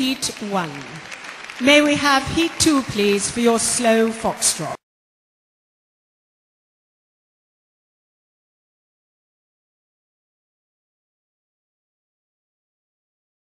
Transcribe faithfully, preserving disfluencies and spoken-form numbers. heat one. May we have heat two, please, for your slow foxtrot?